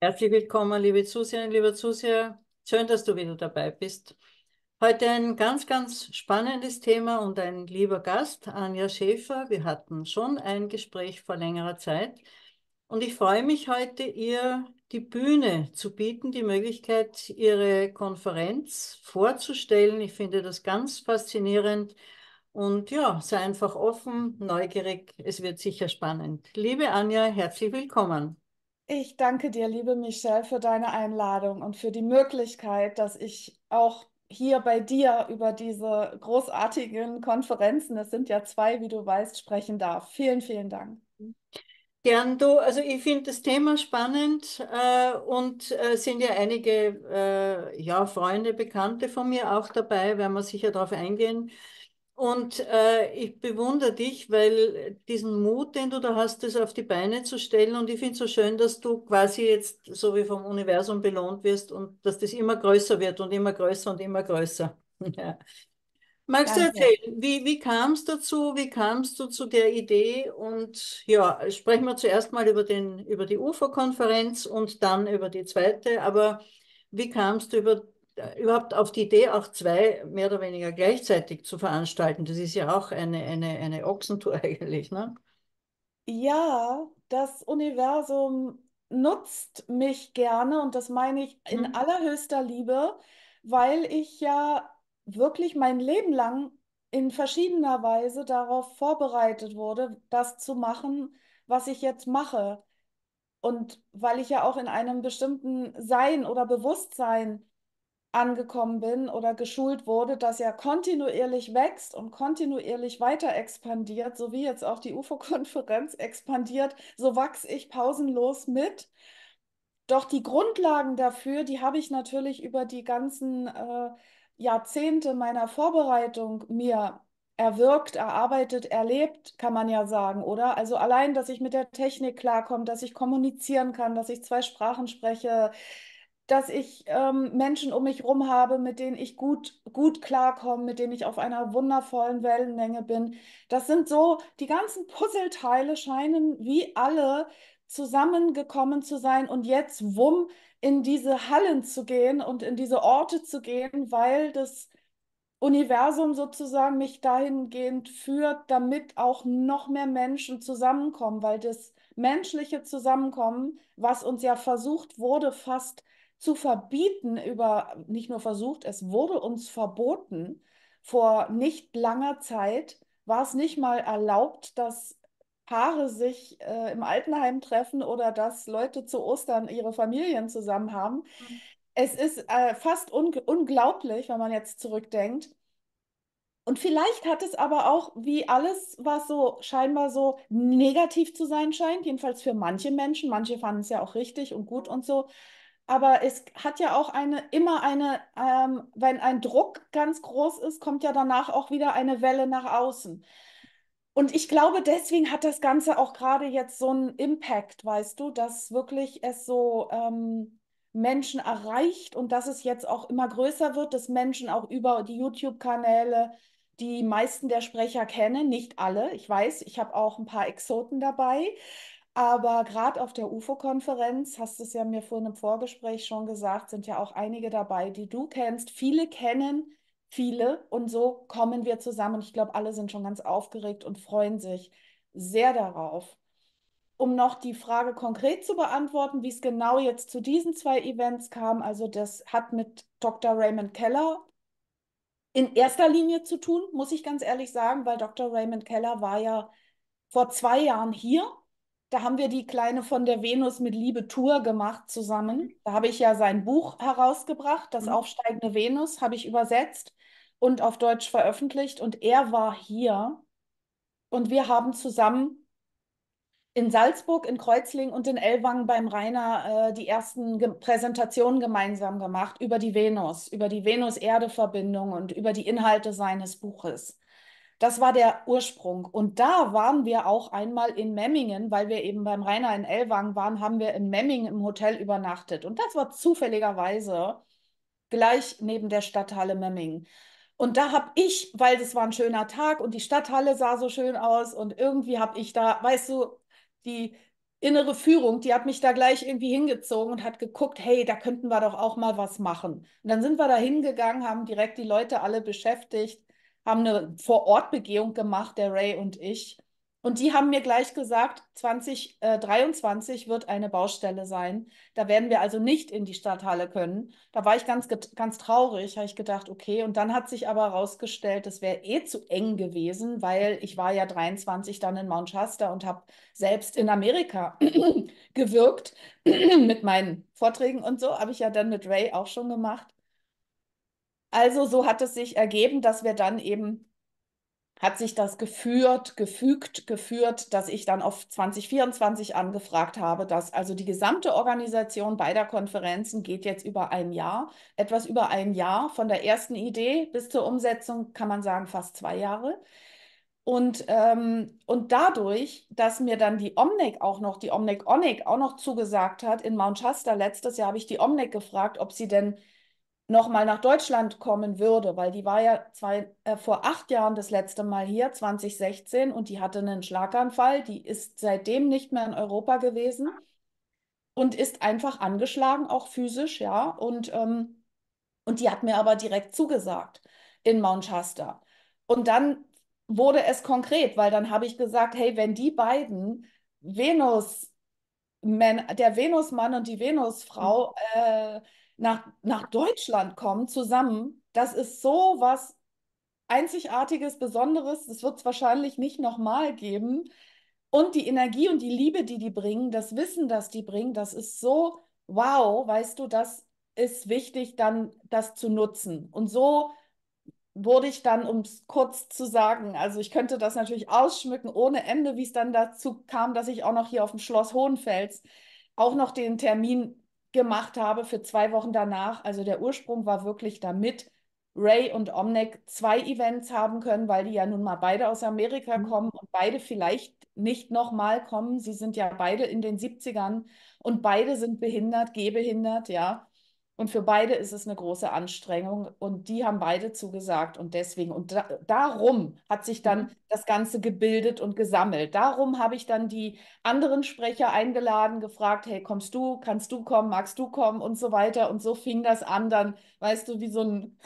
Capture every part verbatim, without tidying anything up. Herzlich willkommen, liebe Zuseherinnen, lieber Zuseher. Schön, dass du wieder dabei bist. Heute ein ganz, ganz spannendes Thema und ein lieber Gast, Anja Schäfer. Wir hatten schon ein Gespräch vor längerer Zeit und ich freue mich heute, ihr die Bühne zu bieten, die Möglichkeit, ihre Konferenz vorzustellen. Ich finde das ganz faszinierend und ja, sei einfach offen, neugierig, es wird sicher spannend. Liebe Anja, herzlich willkommen. Ich danke dir, liebe Michelle, für deine Einladung und für die Möglichkeit, dass ich auch hier bei dir über diese großartigen Konferenzen, es sind ja zwei, wie du weißt, sprechen darf. Vielen, vielen Dank. Gern du, also ich finde das Thema spannend äh, und äh, sind ja einige äh, ja, Freunde, Bekannte von mir auch dabei, werden wir sicher darauf eingehen. Und äh, ich bewundere dich, weil diesen Mut, den du da hast, das auf die Beine zu stellen. Und ich finde es so schön, dass du quasi jetzt so wie vom Universum belohnt wirst und dass das immer größer wird und immer größer und immer größer. Ja. Magst Danke. Du erzählen, wie, wie kam es dazu? Wie kamst du zu der Idee? Und ja, sprechen wir zuerst mal über, den, über die U F O-Konferenz und dann über die zweite. Aber wie kamst du über überhaupt auf die Idee, auch zwei mehr oder weniger gleichzeitig zu veranstalten? Das ist ja auch eine, eine, eine Ochsentour eigentlich, ne? Ja, das Universum nutzt mich gerne und das meine ich in hm. allerhöchster Liebe, weil ich ja wirklich mein Leben lang in verschiedener Weise darauf vorbereitet wurde, das zu machen, was ich jetzt mache. Und weil ich ja auch in einem bestimmten Sein oder Bewusstsein angekommen bin oder geschult wurde, dass er kontinuierlich wächst und kontinuierlich weiter expandiert, so wie jetzt auch die U F O-Konferenz expandiert, so wachse ich pausenlos mit. Doch die Grundlagen dafür, die habe ich natürlich über die ganzen äh, Jahrzehnte meiner Vorbereitung mir erwirkt, erarbeitet, erlebt, kann man ja sagen, oder? Also allein, dass ich mit der Technik klarkomme, dass ich kommunizieren kann, dass ich zwei Sprachen spreche, dass ich ähm, Menschen um mich herum habe, mit denen ich gut, gut klarkomme, mit denen ich auf einer wundervollen Wellenlänge bin. Das sind so, die ganzen Puzzleteile scheinen wie alle zusammengekommen zu sein und jetzt wumm in diese Hallen zu gehen und in diese Orte zu gehen, weil das Universum sozusagen mich dahingehend führt, damit auch noch mehr Menschen zusammenkommen, weil das menschliche Zusammenkommen, was uns ja versucht wurde, fast zu verbieten, über nicht nur versucht, es wurde uns verboten. Vor nicht langer Zeit war es nicht mal erlaubt, dass Paare sich äh, im Altenheim treffen oder dass Leute zu Ostern ihre Familien zusammen haben. Mhm. Es ist äh, fast un unglaublich, wenn man jetzt zurückdenkt. Und vielleicht hat es aber auch, wie alles, was so scheinbar so negativ zu sein scheint, jedenfalls für manche Menschen, manche fanden es ja auch richtig und gut und so, aber es hat ja auch eine, immer eine, ähm, wenn ein Druck ganz groß ist, kommt ja danach auch wieder eine Welle nach außen. Und ich glaube, deswegen hat das Ganze auch gerade jetzt so einen Impact, weißt du, dass wirklich es so ähm, Menschen erreicht und dass es jetzt auch immer größer wird, dass Menschen auch über die YouTube-Kanäle die meisten der Sprecher kennen, nicht alle. Ich weiß, ich habe auch ein paar Exoten dabei. Aber gerade auf der U F O-Konferenz, hast du es ja mir vorhin im Vorgespräch schon gesagt, sind ja auch einige dabei, die du kennst. Viele kennen viele und so kommen wir zusammen. Ich glaube, alle sind schon ganz aufgeregt und freuen sich sehr darauf. Um noch die Frage konkret zu beantworten, wie es genau jetzt zu diesen zwei Events kam, also das hat mit Doktor Raymond Keller in erster Linie zu tun, muss ich ganz ehrlich sagen, weil Doktor Raymond Keller war ja vor zwei Jahren hier. Da haben wir die kleine von der Venus mit Liebe Tour gemacht zusammen. Da habe ich ja sein Buch herausgebracht, das mhm. aufsteigende Venus, habe ich übersetzt und auf Deutsch veröffentlicht. Und er war hier und wir haben zusammen in Salzburg, in Kreuzlingen und in Ellwang beim Reiner äh, die ersten Ge- Präsentationen gemeinsam gemacht über die Venus, über die Venus-Erde-Verbindung und über die Inhalte seines Buches. Das war der Ursprung. Und da waren wir auch einmal in Memmingen, weil wir eben beim Rainer in Ellwang waren, haben wir in Memmingen im Hotel übernachtet. Und das war zufälligerweise gleich neben der Stadthalle Memmingen. Und da habe ich, weil das war ein schöner Tag und die Stadthalle sah so schön aus und irgendwie habe ich da, weißt du, die innere Führung, die hat mich da gleich irgendwie hingezogen und hat geguckt, hey, da könnten wir doch auch mal was machen. Und dann sind wir da hingegangen, haben direkt die Leute alle beschäftigt, haben eine Vor-Ort-Begehung gemacht, der Ray und ich. Und die haben mir gleich gesagt, zwanzig dreiundzwanzig wird eine Baustelle sein. Da werden wir also nicht in die Stadthalle können. Da war ich ganz, ganz traurig, habe ich gedacht, okay. Und dann hat sich aber herausgestellt, das wäre eh zu eng gewesen, weil ich war ja dreiundzwanzig dann in Mount Shasta und habe selbst in Amerika gewirkt mit meinen Vorträgen und so. Habe ich ja dann mit Ray auch schon gemacht. Also so hat es sich ergeben, dass wir dann eben... hat sich das geführt, gefügt, geführt, dass ich dann auf zwanzig vierundzwanzig angefragt habe, dass also die gesamte Organisation beider Konferenzen geht jetzt über ein Jahr, etwas über ein Jahr, von der ersten Idee bis zur Umsetzung kann man sagen fast zwei Jahre. Und, ähm, und dadurch, dass mir dann die Omnec auch noch, die Omnec Onec auch noch zugesagt hat, in Mount Shasta letztes Jahr habe ich die Omnec gefragt, ob sie denn nochmal nach Deutschland kommen würde, weil die war ja zwei, äh, vor acht Jahren das letzte Mal hier, zwanzig sechzehn, und die hatte einen Schlaganfall, die ist seitdem nicht mehr in Europa gewesen und ist einfach angeschlagen, auch physisch, ja, und, ähm, und die hat mir aber direkt zugesagt in Mount Shasta. Und dann wurde es konkret, weil dann habe ich gesagt, hey, wenn die beiden Venus, der Venusmann und die Venusfrau, äh, Nach, nach Deutschland kommen, zusammen, das ist so was Einzigartiges, Besonderes, das wird es wahrscheinlich nicht nochmal geben. Und die Energie und die Liebe, die die bringen, das Wissen, das die bringen, das ist so, wow, weißt du, das ist wichtig, dann das zu nutzen. Und so wurde ich dann, um es kurz zu sagen, also ich könnte das natürlich ausschmücken ohne Ende, wie es dann dazu kam, dass ich auch noch hier auf dem Schloss Hohenfels auch noch den Termin gemacht habe für zwei Wochen danach. Also der Ursprung war wirklich, damit Ray und Omnec zwei Events haben können, weil die ja nun mal beide aus Amerika kommen und beide vielleicht nicht nochmal kommen. Sie sind ja beide in den siebzigern und beide sind behindert, gehbehindert, ja. Und für beide ist es eine große Anstrengung und die haben beide zugesagt und deswegen. Und da, darum hat sich dann das Ganze gebildet und gesammelt. Darum habe ich dann die anderen Sprecher eingeladen, gefragt, hey, kommst du, kannst du kommen, magst du kommen und so weiter. Und so fing das an, dann, weißt du, wie so ein,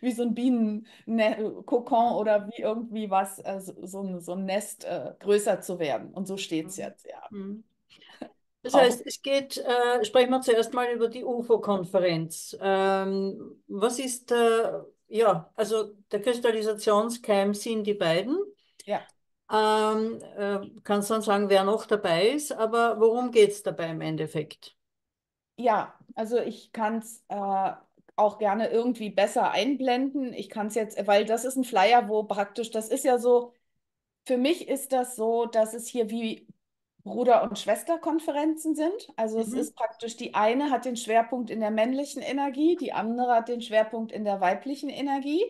wie so ein Bienenkokon oder wie irgendwie was, äh, so, so ein Nest äh, größer zu werden. Und so steht es jetzt, ja. Mhm. Das heißt, es geht, äh, sprechen wir zuerst mal über die U F O-Konferenz. Ähm, was ist, äh, ja, also der Kristallisationskeim sind die beiden. Ja. Ähm, äh, kannst du dann sagen, wer noch dabei ist, aber worum geht es dabei im Endeffekt? Ja, also ich kann es äh, auch gerne irgendwie besser einblenden. Ich kann es jetzt, weil das ist ein Flyer, wo praktisch, das ist ja so, für mich ist das so, dass es hier wie Bruder- und Schwesterkonferenzen sind. Also mhm. es ist praktisch, die eine hat den Schwerpunkt in der männlichen Energie, die andere hat den Schwerpunkt in der weiblichen Energie.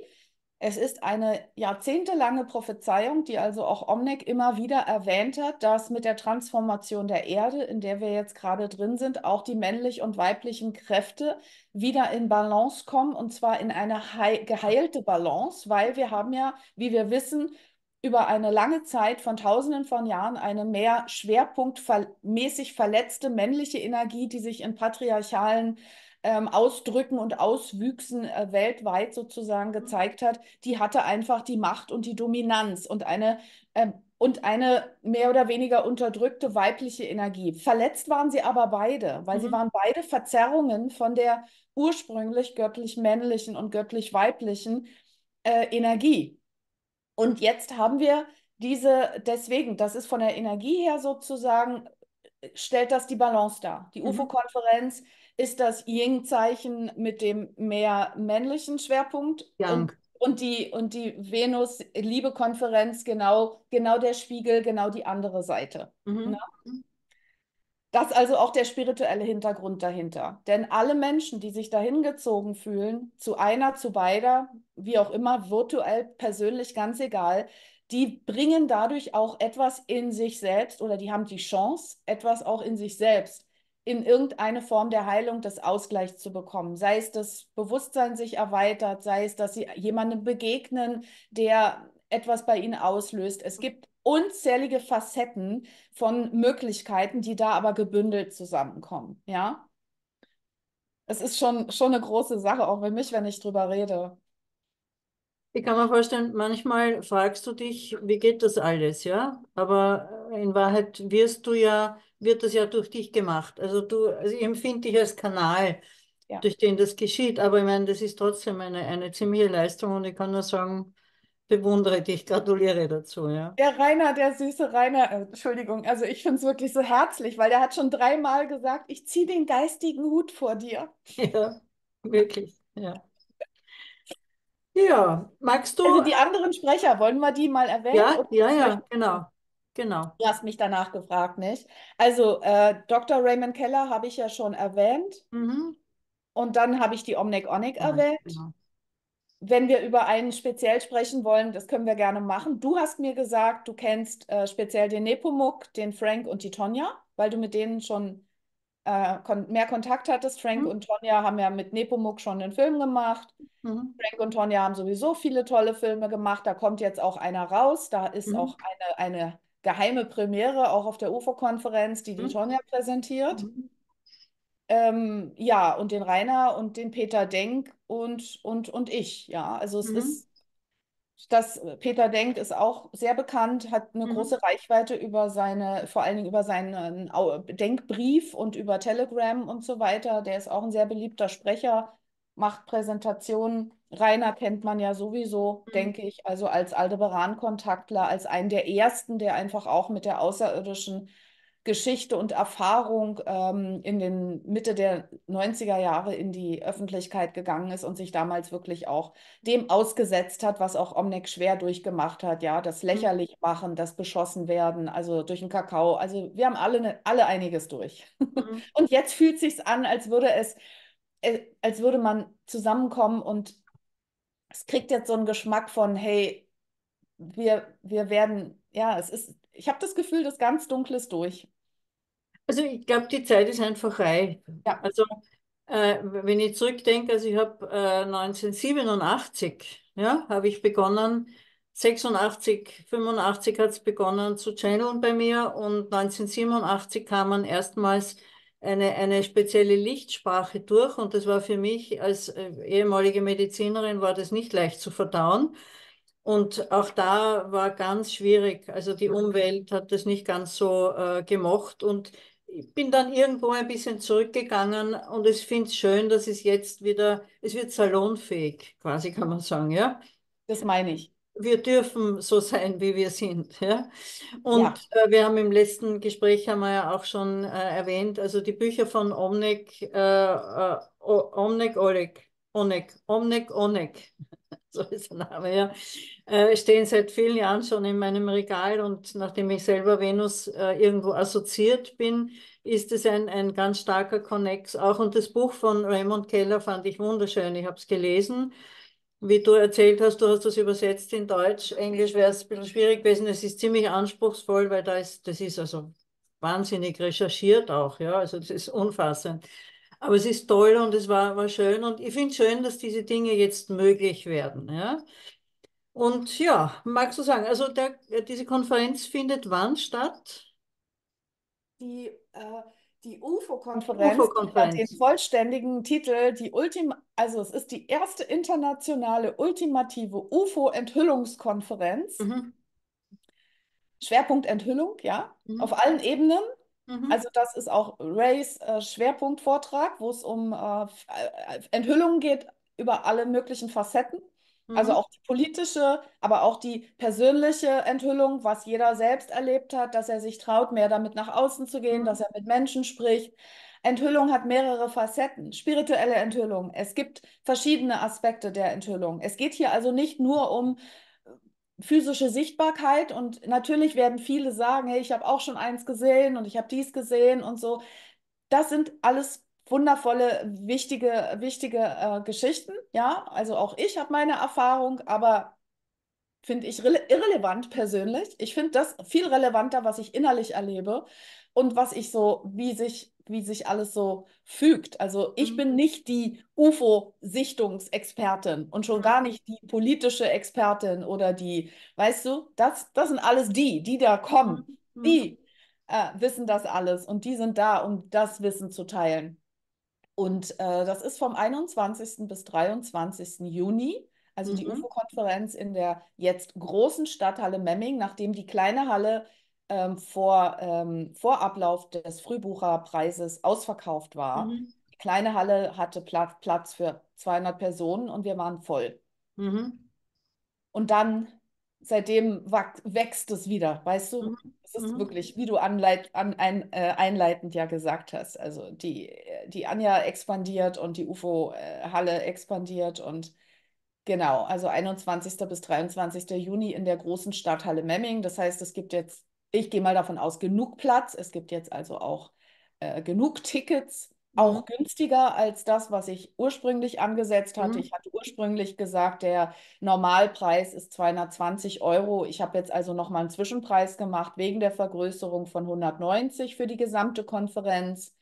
Es ist eine jahrzehntelange Prophezeiung, die also auch Omnec immer wieder erwähnt hat, dass mit der Transformation der Erde, in der wir jetzt gerade drin sind, auch die männlich und weiblichen Kräfte wieder in Balance kommen, und zwar in eine heil- geheilte Balance, weil wir haben ja, wie wir wissen, über eine lange Zeit von Tausenden von Jahren eine mehr schwerpunktmäßig verletzte männliche Energie, die sich in patriarchalen ähm, Ausdrücken und Auswüchsen äh, weltweit sozusagen gezeigt hat, die hatte einfach die Macht und die Dominanz und eine, äh, und eine mehr oder weniger unterdrückte weibliche Energie. Verletzt waren sie aber beide, weil mhm. sie waren beide Verzerrungen von der ursprünglich göttlich-männlichen und göttlich-weiblichen äh, Energie. Und jetzt haben wir diese, deswegen, das ist von der Energie her sozusagen, stellt das die Balance dar. Die mhm. U F O-Konferenz ist das Yin-Zeichen mit dem mehr männlichen Schwerpunkt und, und die, und die Venus-Liebe-Konferenz, genau, genau der Spiegel, genau die andere Seite. Mhm. Das ist also auch der spirituelle Hintergrund dahinter. Denn alle Menschen, die sich dahin gezogen fühlen, zu einer, zu beider, wie auch immer, virtuell, persönlich, ganz egal, die bringen dadurch auch etwas in sich selbst oder die haben die Chance, etwas auch in sich selbst in irgendeine Form der Heilung, des Ausgleichs zu bekommen. Sei es, dass Bewusstsein sich erweitert, sei es, dass sie jemandem begegnen, der etwas bei ihnen auslöst. Es gibt unzählige Facetten von Möglichkeiten, die da aber gebündelt zusammenkommen. Ja, es ist schon, schon eine große Sache, auch für mich, wenn ich drüber rede. Ich kann mir vorstellen, manchmal fragst du dich, wie geht das alles, ja? Aber in Wahrheit wirst du ja, wird das ja durch dich gemacht. Also du, also ich empfinde dich als Kanal, ja, durch den das geschieht. Aber ich meine, das ist trotzdem eine, eine ziemliche Leistung und ich kann nur sagen, bewundere dich, gratuliere dazu, ja. Der Rainer, der süße Rainer, äh, Entschuldigung, also ich finde es wirklich so herzlich, weil der hat schon dreimal gesagt, ich ziehe den geistigen Hut vor dir. Ja, wirklich, ja. Ja, magst du... Also die anderen Sprecher, wollen wir die mal erwähnen? Ja, ja, ja, genau, genau. Du hast mich danach gefragt, nicht? Also äh, Doktor Raymond Keller habe ich ja schon erwähnt. Mhm. Und dann habe ich die Omnec Onec ja, erwähnt. Genau. Wenn wir über einen speziell sprechen wollen, das können wir gerne machen. Du hast mir gesagt, du kennst äh, speziell den Nepomuk, den Frank und die Tonia, weil du mit denen schon äh, kon mehr Kontakt hattest. Frank mhm. und Tonia haben ja mit Nepomuk schon einen Film gemacht. Mhm. Frank und Tonia haben sowieso viele tolle Filme gemacht. Da kommt jetzt auch einer raus. Da ist mhm. auch eine, eine geheime Premiere, auch auf der U F O-Konferenz, die die mhm. Tonia präsentiert. Mhm. Ähm, ja, und den Rainer und den Peter Denk und, und, und ich. Ja, also es mhm. ist, das Peter Denk ist auch sehr bekannt, hat eine mhm. große Reichweite über seine, vor allen Dingen über seinen Denkbrief und über Telegram und so weiter. Der ist auch ein sehr beliebter Sprecher, macht Präsentationen. Rainer kennt man ja sowieso, mhm. denke ich, also als Aldebaran-Kontaktler, als einen der ersten, der einfach auch mit der außerirdischen Geschichte und Erfahrung ähm, in den Mitte der neunziger Jahre in die Öffentlichkeit gegangen ist und sich damals wirklich auch dem ausgesetzt hat, was auch Omnec schwer durchgemacht hat, ja, das lächerlich machen, das beschossen werden, also durch den Kakao, also wir haben alle, alle einiges durch. Mhm. Und jetzt fühlt sich's an, als würde es, als würde man zusammenkommen und es kriegt jetzt so einen Geschmack von, hey, wir, wir werden, ja, es ist, ich habe das Gefühl, das ganz Dunkle ist durch. Also ich glaube, die Zeit ist einfach reif. Ja. Also äh, wenn ich zurückdenke, also ich habe äh, neunzehnhundertsiebenundachtzig, ja, habe ich begonnen, sechsundachtzig, fünfundachtzig hat es begonnen zu channeln bei mir und neunzehnhundertsiebenundachtzig kam man erstmals eine, eine spezielle Lichtsprache durch und das war für mich als äh, ehemalige Medizinerin war das nicht leicht zu verdauen. Und auch da war ganz schwierig, also die Umwelt hat das nicht ganz so äh, gemocht und ich bin dann irgendwo ein bisschen zurückgegangen und ich finde es schön, dass es jetzt wieder, es wird salonfähig, quasi kann man sagen, ja. Das meine ich. Wir dürfen so sein, wie wir sind, ja. Und ja. Äh, wir haben im letzten Gespräch, haben wir ja auch schon äh, erwähnt, also die Bücher von Omnec, äh, Omnec Onec, Onec, Omnec Onec. So ist der Name, ja. Äh, stehen seit vielen Jahren schon in meinem Regal und nachdem ich selber Venus äh, irgendwo assoziiert bin, ist es ein, ein ganz starker Konnex auch. Und das Buch von Raymond Keller fand ich wunderschön. Ich habe es gelesen. Wie du erzählt hast, du hast das übersetzt in Deutsch. Englisch wäre es ein bisschen schwierig gewesen. Es ist ziemlich anspruchsvoll, weil da ist, das ist also wahnsinnig recherchiert auch, ja. Also das ist unfassend. Aber es ist toll und es war, war schön und ich finde es schön, dass diese Dinge jetzt möglich werden. Ja? Und ja, magst du sagen, also der, diese Konferenz findet wann statt? Die, äh, die U F O-Konferenz hat den vollständigen Titel, die Ultima, also es ist die erste internationale ultimative U F O-Enthüllungskonferenz. Mhm. Schwerpunkt Enthüllung, ja, mhm. auf allen Ebenen. Also das ist auch Rays äh, Schwerpunktvortrag, wo es um äh, Enthüllungen geht über alle möglichen Facetten. Mhm. Also auch die politische, aber auch die persönliche Enthüllung, was jeder selbst erlebt hat, dass er sich traut, mehr damit nach außen zu gehen, mhm. dass er mit Menschen spricht. Enthüllung hat mehrere Facetten, spirituelle Enthüllung. Es gibt verschiedene Aspekte der Enthüllung. Es geht hier also nicht nur um physische Sichtbarkeit und natürlich werden viele sagen, hey, ich habe auch schon eins gesehen und ich habe dies gesehen und so. Das sind alles wundervolle, wichtige, wichtige äh, Geschichten, ja, also auch ich habe meine Erfahrung, aber finde ich irrelevant persönlich. Ich finde das viel relevanter, was ich innerlich erlebe und was ich so, wie sich wie sich alles so fügt. Also ich bin nicht die U F O-Sichtungsexpertin und schon gar nicht die politische Expertin oder die, weißt du, das, das sind alles die, die da kommen, die äh, wissen das alles und die sind da, um das Wissen zu teilen. Und äh, das ist vom einundzwanzigsten bis dreiundzwanzigsten Juni, also mhm. die U F O-Konferenz in der jetzt großen Stadthalle Memmingen, nachdem die kleine Halle ähm, vor, ähm, vor Ablauf des Frühbucherpreises ausverkauft war. Mhm. Die kleine Halle hatte Pla- Platz für zweihundert Personen und wir waren voll. Mhm. Und dann, seitdem wächst es wieder, weißt du? Mhm. Das ist mhm. wirklich, wie du anleit, an, ein, äh, einleitend ja gesagt hast, also die, die Anja expandiert und die U F O-Halle expandiert und genau, also einundzwanzigsten bis dreiundzwanzigsten Juni in der großen Stadthalle Memmingen. Das heißt, es gibt jetzt, ich gehe mal davon aus, genug Platz. Es gibt jetzt also auch äh, genug Tickets, auch mhm. günstiger als das, was ich ursprünglich angesetzt hatte. Mhm. Ich hatte ursprünglich gesagt, der Normalpreis ist zweihundertzwanzig Euro. Ich habe jetzt also nochmal einen Zwischenpreis gemacht wegen der Vergrößerung von hundertneunzig für die gesamte Konferenz.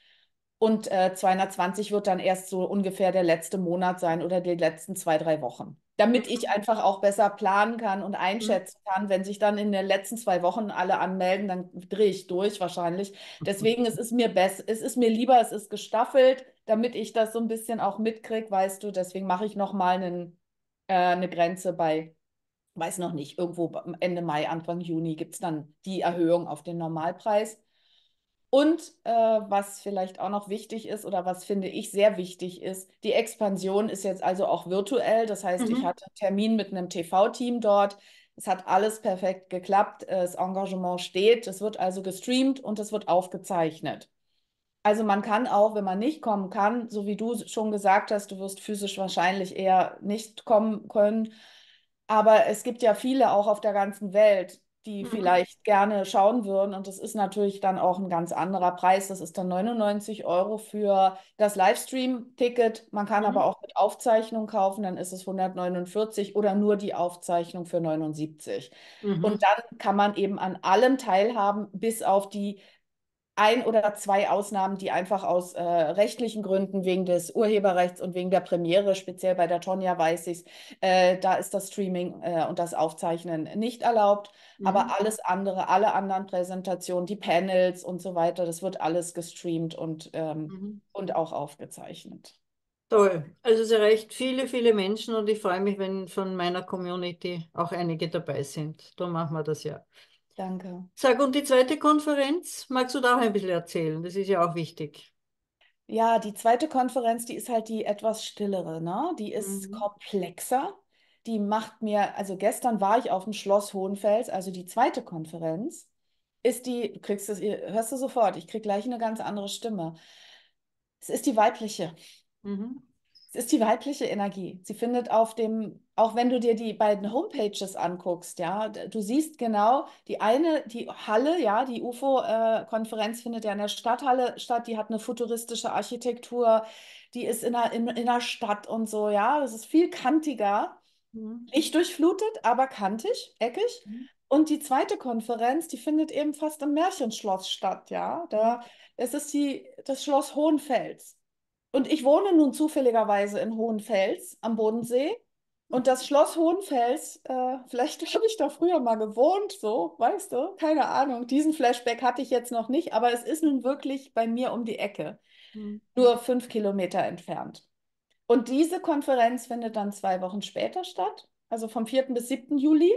Und äh, zweihundertzwanzig wird dann erst so ungefähr der letzte Monat sein oder die letzten zwei, drei Wochen. Damit ich einfach auch besser planen kann und einschätzen kann, wenn sich dann in den letzten zwei Wochen alle anmelden, dann drehe ich durch wahrscheinlich. Deswegen es ist mir besser, es ist mir lieber, es ist gestaffelt, damit ich das so ein bisschen auch mitkriege, weißt du. Deswegen mache ich nochmal äh, eine Grenze bei, weiß noch nicht, irgendwo Ende Mai, Anfang Juni gibt es dann die Erhöhung auf den Normalpreis. Und äh, was vielleicht auch noch wichtig ist oder was finde ich sehr wichtig ist, die Expansion ist jetzt also auch virtuell. Das heißt, mhm. ich hatte einen Termin mit einem T V-Team dort. Es hat alles perfekt geklappt. Das Engagement steht. Es wird also gestreamt und es wird aufgezeichnet. Also man kann auch, wenn man nicht kommen kann, so wie du schon gesagt hast, du wirst physisch wahrscheinlich eher nicht kommen können. Aber es gibt ja viele auch auf der ganzen Welt, die mhm. vielleicht gerne schauen würden. Und das ist natürlich dann auch ein ganz anderer Preis. Das ist dann neunundneunzig Euro für das Livestream-Ticket. Man kann mhm. aber auch mit Aufzeichnung kaufen, dann ist es hundertneunundvierzig oder nur die Aufzeichnung für neunundsiebzig. Mhm. Und dann kann man eben an allem teilhaben, bis auf die ein oder zwei Ausnahmen, die einfach aus äh, rechtlichen Gründen, wegen des Urheberrechts und wegen der Premiere, speziell bei der Tonia weiß ich es, äh, da ist das Streaming äh, und das Aufzeichnen nicht erlaubt. Mhm. Aber alles andere, alle anderen Präsentationen, die Panels und so weiter, das wird alles gestreamt und, ähm, mhm. und auch aufgezeichnet. Toll. Also es erreicht viele, viele Menschen und ich freue mich, wenn von meiner Community auch einige dabei sind. Da machen wir das ja. Danke. Sag, und die zweite Konferenz, magst du da auch ein bisschen erzählen? Das ist ja auch wichtig. Ja, die zweite Konferenz, die ist halt die etwas stillere, ne? Die ist mhm. komplexer. Die macht mir, also gestern war ich auf dem Schloss Hohenfels, also die zweite Konferenz, ist die, du kriegst das, hörst du sofort, ich krieg gleich eine ganz andere Stimme. Es ist die weibliche. Mhm. Es ist die weibliche Energie. Sie findet auf dem, auch wenn du dir die beiden Homepages anguckst, ja, du siehst genau, die eine, die Halle, ja, die U F O-Konferenz findet ja in der Stadthalle statt, die hat eine futuristische Architektur, die ist in der, in, in der Stadt und so, ja, das ist viel kantiger, mhm. lichtdurchflutet, aber kantig, eckig. Mhm. Und die zweite Konferenz, die findet eben fast im Märchenschloss statt, ja, da, es ist die, das Schloss Hohenfels. Und ich wohne nun zufälligerweise in Hohenfels am Bodensee. Und das Schloss Hohenfels, äh, vielleicht habe ich da früher mal gewohnt, so, weißt du, keine Ahnung. Diesen Flashback hatte ich jetzt noch nicht, aber es ist nun wirklich bei mir um die Ecke, mhm. nur fünf Kilometer entfernt. Und diese Konferenz findet dann zwei Wochen später statt, also vom vierten bis siebten Juli.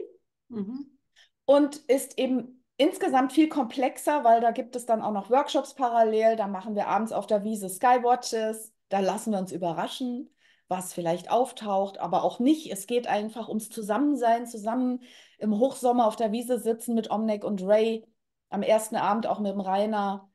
Mhm. Und ist eben insgesamt viel komplexer, weil da gibt es dann auch noch Workshops parallel. Da machen wir abends auf der Wiese Skywatches. Da lassen wir uns überraschen, was vielleicht auftaucht, aber auch nicht. Es geht einfach ums Zusammensein, zusammen im Hochsommer auf der Wiese sitzen mit Omnec und Ray. Am ersten Abend auch mit dem Reiner.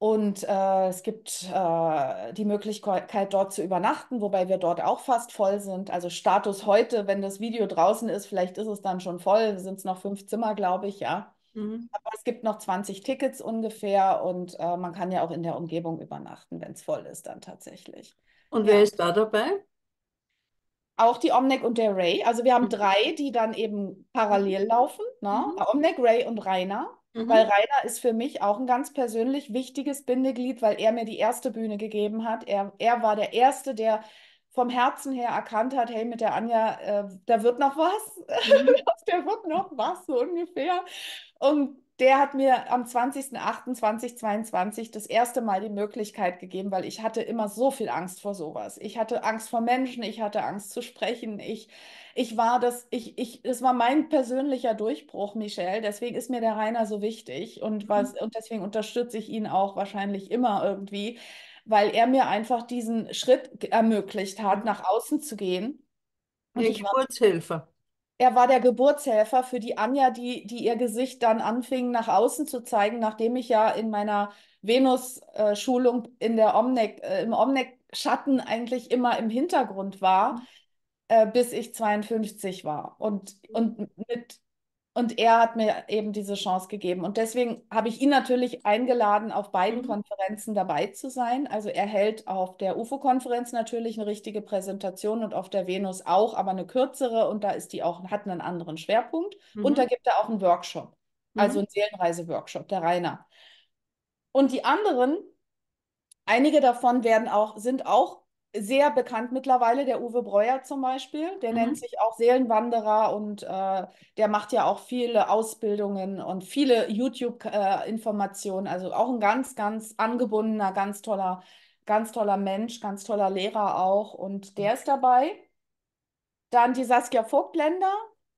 Und äh, es gibt äh, die Möglichkeit, dort zu übernachten, wobei wir dort auch fast voll sind. Also Status heute, wenn das Video draußen ist, vielleicht ist es dann schon voll, sind es noch fünf Zimmer, glaube ich, ja. Mhm. Aber es gibt noch zwanzig Tickets ungefähr und äh, man kann ja auch in der Umgebung übernachten, wenn es voll ist dann tatsächlich. Und wer ja. ist da dabei? Auch die Omnec und der Ray. Also wir haben mhm. drei, die dann eben parallel laufen, ne? Mhm. Omnec, Ray und Reiner. Mhm. Weil Reiner ist für mich auch ein ganz persönlich wichtiges Bindeglied, weil er mir die erste Bühne gegeben hat. Er, er war der Erste, der vom Herzen her erkannt hat, hey, mit der Anja, äh, da wird noch was. Mhm. Da wird noch was, so ungefähr. Und der hat mir am zwanzigsten achten zweitausendzweiundzwanzig das erste Mal die Möglichkeit gegeben, weil ich hatte immer so viel Angst vor sowas. Ich hatte Angst vor Menschen, ich hatte Angst zu sprechen. Ich, ich war das, ich, ich, das war mein persönlicher Durchbruch, Michelle. Deswegen ist mir der Rainer so wichtig und, was, mhm. und deswegen unterstütze ich ihn auch wahrscheinlich immer irgendwie, weil er mir einfach diesen Schritt ermöglicht hat, nach außen zu gehen. Und ich wollte Hilfe. Er war der Geburtshelfer für die Anja, die, die ihr Gesicht dann anfing, nach außen zu zeigen, nachdem ich ja in meiner Venus-Schulung in der Omnec, äh, im Omnec-Schatten eigentlich immer im Hintergrund war, äh, bis ich zweiundfünfzig war. Und, und, mit, und er hat mir eben diese Chance gegeben. Und deswegen habe ich ihn natürlich eingeladen, auf beiden Konferenzen dabei zu sein. Also er hält auf der U F O-Konferenz natürlich eine richtige Präsentation und auf der Venus auch, aber eine kürzere. Und da ist die auch, hat einen anderen Schwerpunkt. Mhm. Und da gibt er auch einen Workshop, also einen Seelenreise-Workshop, der Rainer. Und die anderen, einige davon werden auch, sind auch sehr bekannt mittlerweile, der Uwe Breuer zum Beispiel, der mhm. nennt sich auch Seelenwanderer und äh, der macht ja auch viele Ausbildungen und viele YouTube-Informationen, äh, also auch ein ganz, ganz angebundener, ganz toller, ganz toller Mensch, ganz toller Lehrer auch und der ist dabei. Dann die Saskia Voigtländer,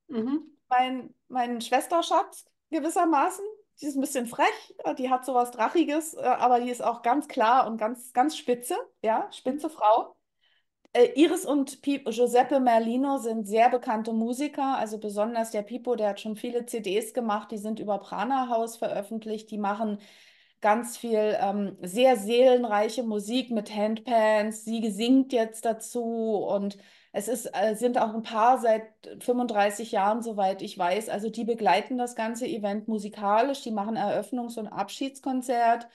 mhm. mein, mein Schwesterschatz gewissermaßen. Die ist ein bisschen frech, die hat sowas Drachiges, aber die ist auch ganz klar und ganz, ganz spitze, ja, spitze Frau. Äh, Iris und Pippo Merlino sind sehr bekannte Musiker, also besonders der Pippo, der hat schon viele C Ds gemacht, die sind über Prana House veröffentlicht, die machen ganz viel ähm, sehr seelenreiche Musik mit Handpans, sie singt jetzt dazu und es ist, sind auch ein paar seit fünfunddreißig Jahren, soweit ich weiß. Also die begleiten das ganze Event musikalisch. Die machen Eröffnungs- und Abschiedskonzert.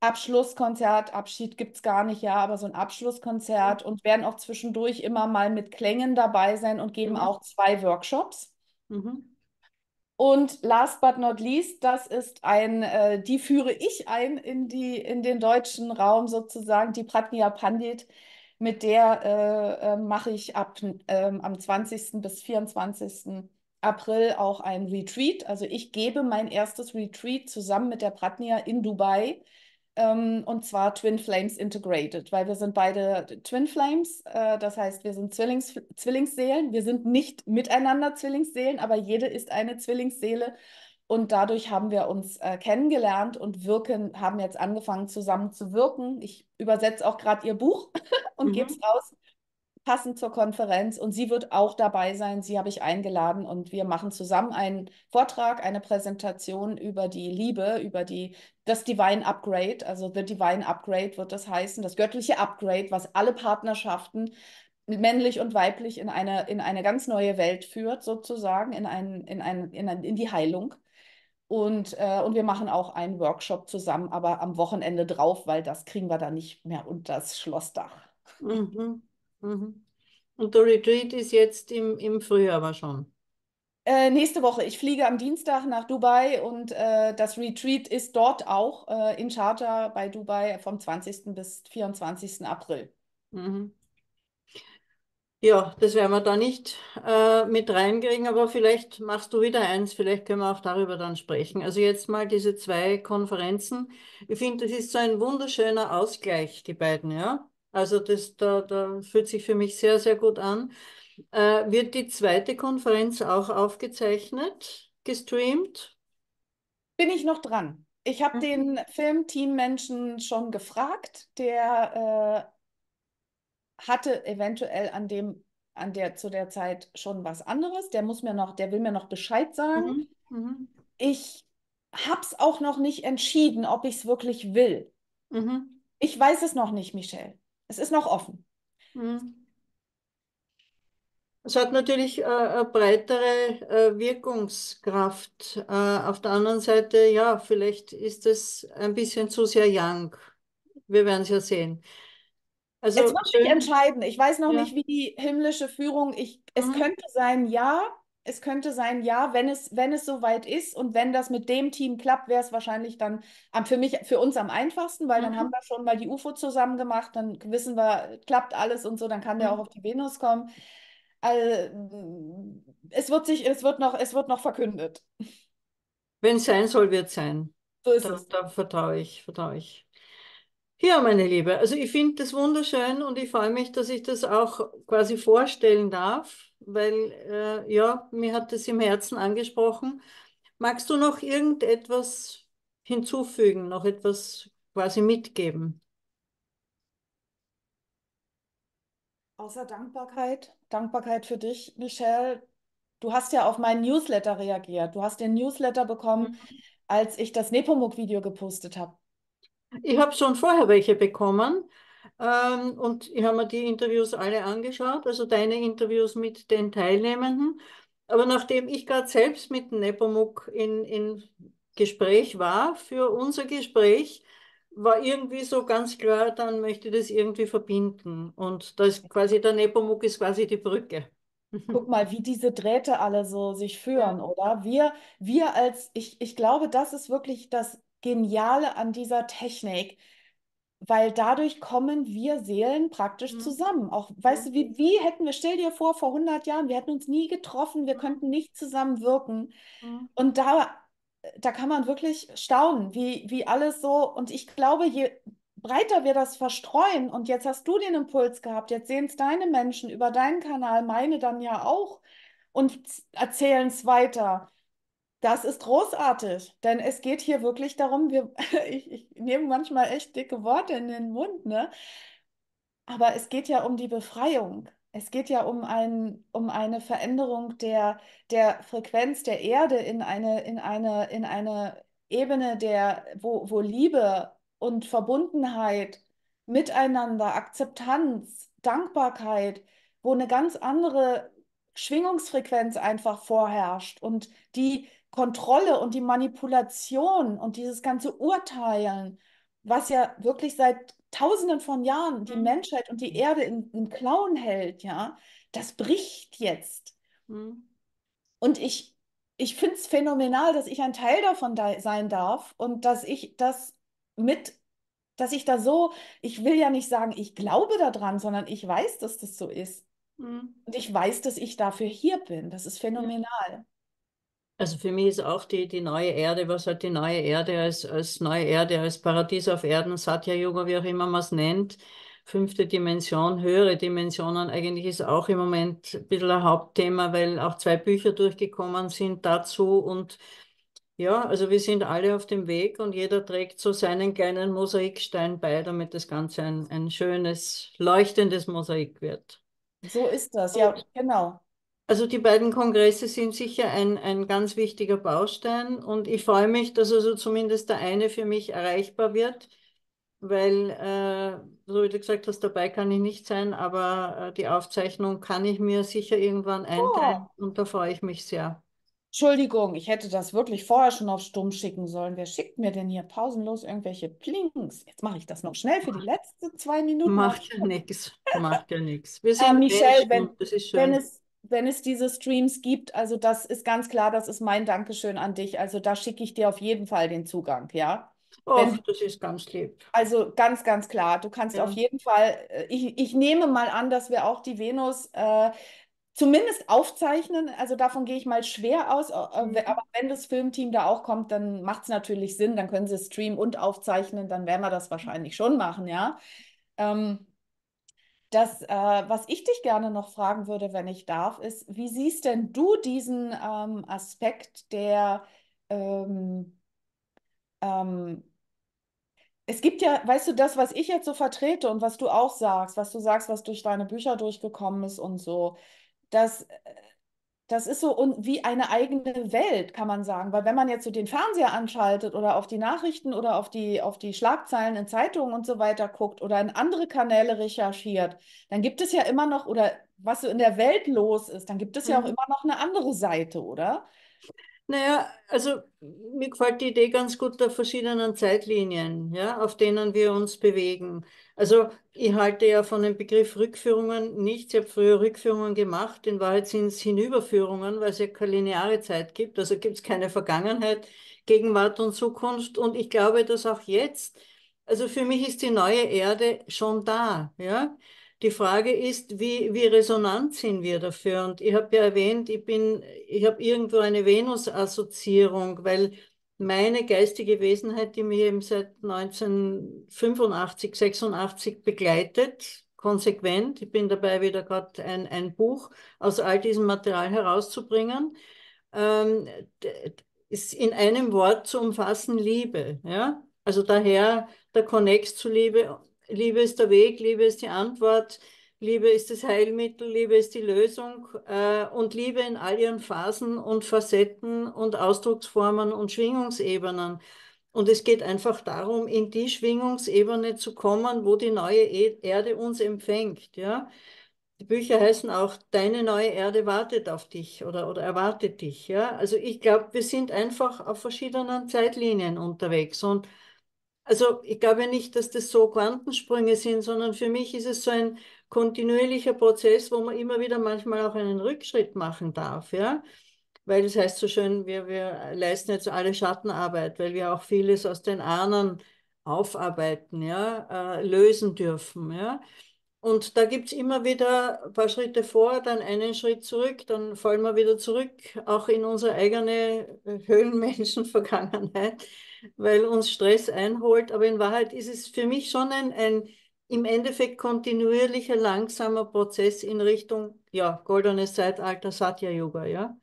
Abschlusskonzert, Abschied gibt es gar nicht, ja, aber so ein Abschlusskonzert. Und werden auch zwischendurch immer mal mit Klängen dabei sein und geben mhm. auch zwei Workshops. Mhm. Und last but not least, das ist ein, äh, die führe ich ein in, die, in den deutschen Raum sozusagen, die Pradnya Pandit. Mit der äh, äh, mache ich ab äh, am zwanzigsten bis vierundzwanzigsten April auch ein Retreat. Also ich gebe mein erstes Retreat zusammen mit der Pradnya in Dubai ähm, und zwar Twin Flames Integrated, weil wir sind beide Twin Flames, äh, das heißt, wir sind Zwillings Zwillingsseelen. Wir sind nicht miteinander Zwillingsseelen, aber jede ist eine Zwillingsseele. Und dadurch haben wir uns äh, kennengelernt und wirken, haben jetzt angefangen zusammen zu wirken. Ich übersetze auch gerade ihr Buch und mhm. gebe es raus, passend zur Konferenz. Und sie wird auch dabei sein, sie habe ich eingeladen. Und wir machen zusammen einen Vortrag, eine Präsentation über die Liebe, über die, das Divine Upgrade. Also The Divine Upgrade wird das heißen, das göttliche Upgrade, was alle Partnerschaften männlich und weiblich in eine, in eine ganz neue Welt führt, sozusagen, in, einen, in, einen, in, einen, in die Heilung. Und, äh, und wir machen auch einen Workshop zusammen, aber am Wochenende drauf, weil das kriegen wir dann nicht mehr unter das Schlossdach. Mhm, mhm. Und der Retreat ist jetzt im, im Frühjahr aber schon? Äh, nächste Woche. Ich fliege am Dienstag nach Dubai und äh, das Retreat ist dort auch äh, in Charter bei Dubai vom zwanzigsten bis vierundzwanzigsten April. Mhm. Ja, das werden wir da nicht äh, mit reinkriegen, aber vielleicht machst du wieder eins, vielleicht können wir auch darüber dann sprechen. Also jetzt mal diese zwei Konferenzen. Ich finde, das ist so ein wunderschöner Ausgleich, die beiden, ja. Also das da, da fühlt sich für mich sehr, sehr gut an. Äh, wird die zweite Konferenz auch aufgezeichnet, gestreamt? Bin ich noch dran. Ich habe den Filmteam-Menschen schon gefragt, der... Äh, hatte eventuell an dem, an der, zu der Zeit schon was anderes. Der muss mir noch, der will mir noch Bescheid sagen. Mhm, mhm. Ich habe es auch noch nicht entschieden, ob ich es wirklich will. Mhm. Ich weiß es noch nicht, Michelle. Es ist noch offen. Mhm. Es hat natürlich äh, eine breitere äh, Wirkungskraft. Äh, auf der anderen Seite, ja, vielleicht ist es ein bisschen zu sehr young. Wir werden es ja sehen. Also, es muss sich entscheiden. Ich weiß noch ja. nicht, wie die himmlische Führung, ich, es mhm. könnte sein, ja, es könnte sein, ja, wenn es, wenn es soweit ist und wenn das mit dem Team klappt, wäre es wahrscheinlich dann am, für mich, für uns am einfachsten, weil mhm. dann haben wir schon mal die U F O zusammen gemacht, dann wissen wir, klappt alles und so, dann kann der mhm. auch auf die Venus kommen. Also, es wird sich, es wird noch, es wird noch verkündet. Wenn es sein soll, wird es sein. So ist da, es. Da vertraue ich, vertraue ich. Ja, meine Liebe, also ich finde das wunderschön und ich freue mich, dass ich das auch quasi vorstellen darf, weil, äh, ja, mir hat das im Herzen angesprochen. Magst du noch irgendetwas hinzufügen, noch etwas quasi mitgeben? Außer Dankbarkeit, Dankbarkeit für dich, Michelle. Du hast ja auf meinen Newsletter reagiert. Du hast den Newsletter bekommen, als ich das Nepomuk-Video gepostet habe. Ich habe schon vorher welche bekommen ähm, und ich habe mir die Interviews alle angeschaut, also deine Interviews mit den Teilnehmenden. Aber nachdem ich gerade selbst mit Nepomuk in, in Gespräch war, für unser Gespräch, war irgendwie so ganz klar, dann möchte ich das irgendwie verbinden. Und da ist quasi der Nepomuk ist quasi die Brücke. Guck mal, wie diese Drähte alle so sich führen, ja. oder? Wir, wir als, ich, ich glaube, das ist wirklich das Geniale an dieser Technik, weil dadurch kommen wir Seelen praktisch mhm. zusammen. Auch, weißt mhm. du, wie, wie hätten wir, stell dir vor, vor hundert Jahren, wir hätten uns nie getroffen, wir könnten nicht zusammenwirken. Mhm. Und da, da kann man wirklich staunen, wie, wie alles so, und ich glaube, je breiter wir das verstreuen, und jetzt hast du den Impuls gehabt, jetzt sehen es deine Menschen über deinen Kanal, meine dann ja auch, und erzählen es weiter. Das ist großartig, denn es geht hier wirklich darum, wir, ich, ich nehme manchmal echt dicke Worte in den Mund, ne? Aber es geht ja um die Befreiung. Es geht ja um, ein, um eine Veränderung der, der Frequenz der Erde in eine, in eine, in eine Ebene, der, wo, wo Liebe und Verbundenheit, Miteinander, Akzeptanz, Dankbarkeit, wo eine ganz andere Schwingungsfrequenz einfach vorherrscht und die Kontrolle und die Manipulation und dieses ganze Urteilen, was ja wirklich seit Tausenden von Jahren die mhm. Menschheit und die Erde in, in Klauen hält, ja, das bricht jetzt. Mhm. Und ich, ich finde es phänomenal, dass ich ein Teil davon da sein darf und dass ich das mit, dass ich da so, ich will ja nicht sagen, ich glaube daran, sondern ich weiß, dass das so ist. Mhm. Und ich weiß, dass ich dafür hier bin. Das ist phänomenal. Also für mich ist auch die, die neue Erde, was halt die neue Erde als, als neue Erde, als Paradies auf Erden, Satya Yuga, wie auch immer man es nennt, fünfte Dimension, höhere Dimensionen, eigentlich ist auch im Moment ein bisschen ein Hauptthema, weil auch zwei Bücher durchgekommen sind dazu. Und ja, also wir sind alle auf dem Weg und jeder trägt so seinen kleinen Mosaikstein bei, damit das Ganze ein, ein schönes, leuchtendes Mosaik wird. So ist das, ja, und genau. Also die beiden Kongresse sind sicher ein, ein ganz wichtiger Baustein und ich freue mich, dass also zumindest der eine für mich erreichbar wird, weil, äh, so wie du gesagt hast, dabei kann ich nicht sein, aber äh, die Aufzeichnung kann ich mir sicher irgendwann einteilen oh. und da freue ich mich sehr. Entschuldigung, ich hätte das wirklich vorher schon auf Stumm schicken sollen. Wer schickt mir denn hier pausenlos irgendwelche Plinks? Jetzt mache ich das noch schnell für die letzten zwei Minuten. Macht ja nichts, macht ja nichts. Wir sind äh, Michelle, wenn, das ist schön. wenn es... wenn es diese Streams gibt, also das ist ganz klar, das ist mein Dankeschön an dich. Also da schicke ich dir auf jeden Fall den Zugang, ja? Oh, wenn, das ist ganz lieb. Also ganz, ganz klar, du kannst ja. auf jeden Fall, ich, ich nehme mal an, dass wir auch die Venus äh, zumindest aufzeichnen, also davon gehe ich mal schwer aus, mhm. aber wenn das Filmteam da auch kommt, dann macht es natürlich Sinn, dann können sie streamen und aufzeichnen, dann werden wir das wahrscheinlich schon machen, ja? Ähm, Das, äh, was ich dich gerne noch fragen würde, wenn ich darf, ist, wie siehst denn du diesen ähm, Aspekt der, ähm, ähm, es gibt ja, weißt du, das, was ich jetzt so vertrete und was du auch sagst, was du sagst, was durch deine Bücher durchgekommen ist und so, das, das ist so un- wie eine eigene Welt, kann man sagen, weil wenn man jetzt so den Fernseher anschaltet oder auf die Nachrichten oder auf die, auf die Schlagzeilen in Zeitungen und so weiter guckt oder in andere Kanäle recherchiert, dann gibt es ja immer noch, oder was so in der Welt los ist, dann gibt es ja auch immer noch eine andere Seite, oder? Naja, also mir gefällt die Idee ganz gut der verschiedenen Zeitlinien, ja, auf denen wir uns bewegen. Also ich halte ja von dem Begriff Rückführungen nichts. Ich habe früher Rückführungen gemacht. In Wahrheit sind es Hinüberführungen, weil es ja keine lineare Zeit gibt. Also gibt es keine Vergangenheit, Gegenwart und Zukunft. Und ich glaube, dass auch jetzt, also für mich ist die neue Erde schon da, ja. Die Frage ist, wie, wie resonant sind wir dafür? Und ich habe ja erwähnt, ich bin, ich habe irgendwo eine Venus-Assoziierung, weil meine geistige Wesenheit, die mich eben seit neunzehnhundertfünfundachtzig, sechsundachtzig begleitet, konsequent, ich bin dabei wieder gerade ein, ein Buch aus all diesem Material herauszubringen, ähm, ist in einem Wort zu umfassen Liebe. Ja? Also daher der Konnex zu Liebe. Liebe ist der Weg, Liebe ist die Antwort, Liebe ist das Heilmittel, Liebe ist die Lösung äh, und Liebe in all ihren Phasen und Facetten und Ausdrucksformen und Schwingungsebenen. Und es geht einfach darum, in die Schwingungsebene zu kommen, wo die neue e- Erde uns empfängt. Ja? Die Bücher heißen auch, deine neue Erde wartet auf dich oder, oder erwartet dich. Ja? Also ich glaube, wir sind einfach auf verschiedenen Zeitlinien unterwegs und also ich glaube nicht, dass das so Quantensprünge sind, sondern für mich ist es so ein kontinuierlicher Prozess, wo man immer wieder manchmal auch einen Rückschritt machen darf, ja, weil das heißt so schön, wir, wir leisten jetzt alle Schattenarbeit, weil wir auch vieles aus den Ahnen aufarbeiten, ja, äh, lösen dürfen, ja. Und da gibt es immer wieder ein paar Schritte vor, dann einen Schritt zurück, dann fallen wir wieder zurück, auch in unsere eigene Höhlenmenschen-Vergangenheit, weil uns Stress einholt. Aber in Wahrheit ist es für mich schon ein, ein im Endeffekt kontinuierlicher, langsamer Prozess in Richtung, ja, goldenes Zeitalter, Satya Yuga, ja.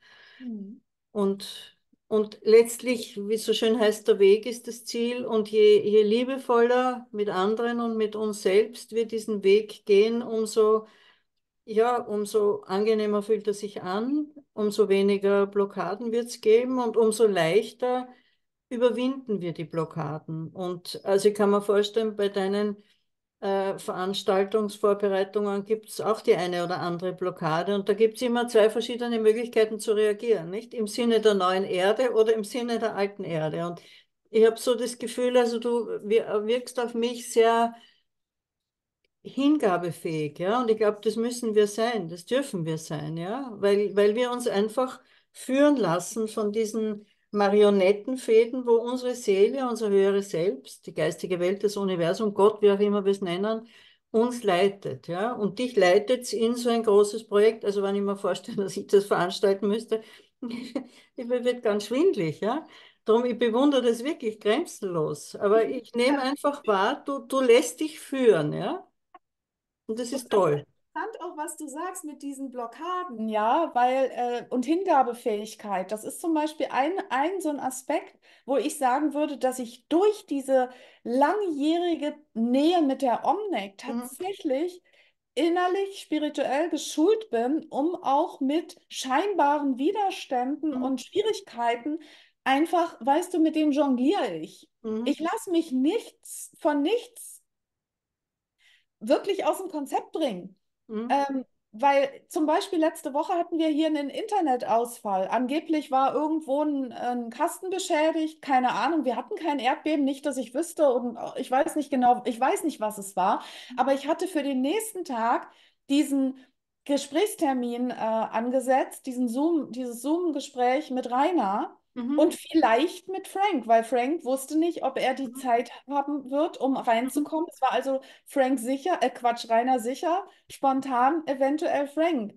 Mhm. Und, und letztlich, wie es so schön heißt, der Weg ist das Ziel. Und je, je liebevoller mit anderen und mit uns selbst wir diesen Weg gehen, umso, ja, umso angenehmer fühlt er sich an, umso weniger Blockaden wird es geben und umso leichter überwinden wir die Blockaden. Und also ich kann mir vorstellen, bei deinen äh, Veranstaltungsvorbereitungen gibt es auch die eine oder andere Blockade. Und da gibt es immer zwei verschiedene Möglichkeiten zu reagieren, nicht? Im Sinne der neuen Erde oder im Sinne der alten Erde. Und ich habe so das Gefühl, also du wirkst auf mich sehr hingabefähig, ja? Und ich glaube, das müssen wir sein, das dürfen wir sein, ja? Weil, weil wir uns einfach führen lassen von diesen Marionettenfäden, wo unsere Seele, unser höheres Selbst, die geistige Welt, das Universum, Gott, wie auch immer wir es nennen, uns leitet. Ja? Und dich leitet es in so ein großes Projekt. Also wenn ich mir vorstelle, dass ich das veranstalten müsste, ich wird ganz schwindlig. Ja? Darum, ich bewundere das wirklich grenzenlos. Aber ich nehme einfach wahr, du, du lässt dich führen. Ja? Und das ist toll. Interessant auch, was du sagst mit diesen Blockaden, ja, weil äh, und Hingabefähigkeit, das ist zum Beispiel ein, ein so ein Aspekt, wo ich sagen würde, dass ich durch diese langjährige Nähe mit der Omnec tatsächlich mhm. innerlich spirituell geschult bin, um auch mit scheinbaren Widerständen mhm. und Schwierigkeiten einfach, weißt du, mit denen jongliere ich. Mhm. Ich lasse mich nichts von nichts wirklich aus dem Konzept bringen. Mhm. Ähm, weil zum Beispiel letzte Woche hatten wir hier einen Internetausfall. Angeblich war irgendwo ein, ein Kasten beschädigt, keine Ahnung. Wir hatten kein Erdbeben, nicht, dass ich wüsste. Und ich weiß nicht genau, ich weiß nicht, was es war. Aber ich hatte für den nächsten Tag diesen Gesprächstermin äh, angesetzt, diesen Zoom, dieses Zoom-Gespräch mit Rainer mhm. und vielleicht mit Frank, weil Frank wusste nicht, ob er die mhm. Zeit haben wird, um reinzukommen. Es war also Frank sicher, äh Quatsch, Rainer sicher, spontan eventuell Frank.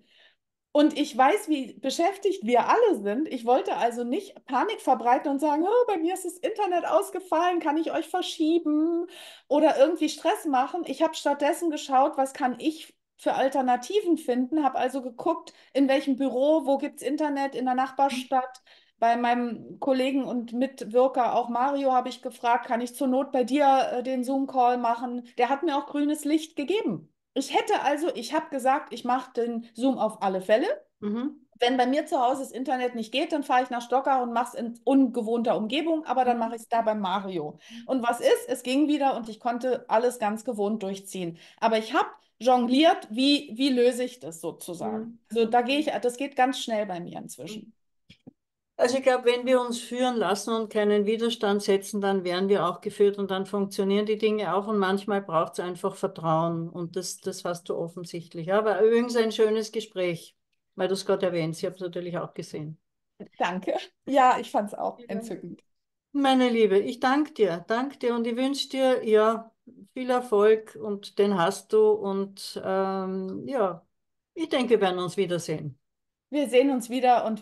Und ich weiß, wie beschäftigt wir alle sind. Ich wollte also nicht Panik verbreiten und sagen, oh, bei mir ist das Internet ausgefallen, kann ich euch verschieben oder irgendwie Stress machen. Ich habe stattdessen geschaut, was kann ich für Alternativen finden, habe also geguckt, in welchem Büro, wo gibt es Internet in der Nachbarstadt. Bei meinem Kollegen und Mitwirker, auch Mario, habe ich gefragt, kann ich zur Not bei dir äh, den Zoom-Call machen? Der hat mir auch grünes Licht gegeben. Ich hätte also, ich habe gesagt, ich mache den Zoom auf alle Fälle. Mhm. Wenn bei mir zu Hause das Internet nicht geht, dann fahre ich nach Stockach und mache es in ungewohnter Umgebung, aber dann mache ich es da bei Mario. Und was ist? Es ging wieder und ich konnte alles ganz gewohnt durchziehen. Aber ich habe jongliert, wie, wie löse ich das sozusagen? Mhm. Also da gehe ich, das geht ganz schnell bei mir inzwischen. Also ich glaube, wenn wir uns führen lassen und keinen Widerstand setzen, dann werden wir auch geführt und dann funktionieren die Dinge auch. Und manchmal braucht es einfach Vertrauen und das, das hast du offensichtlich. Aber übrigens ein schönes Gespräch, weil du es gerade erwähnst. Ich habe es natürlich auch gesehen. Danke. Ja, ich fand es auch entzückend. Meine Liebe, ich danke dir, danke dir und ich wünsche dir ja viel Erfolg und den hast du und ähm, ja, ich denke, wir werden uns wiedersehen. Wir sehen uns wieder und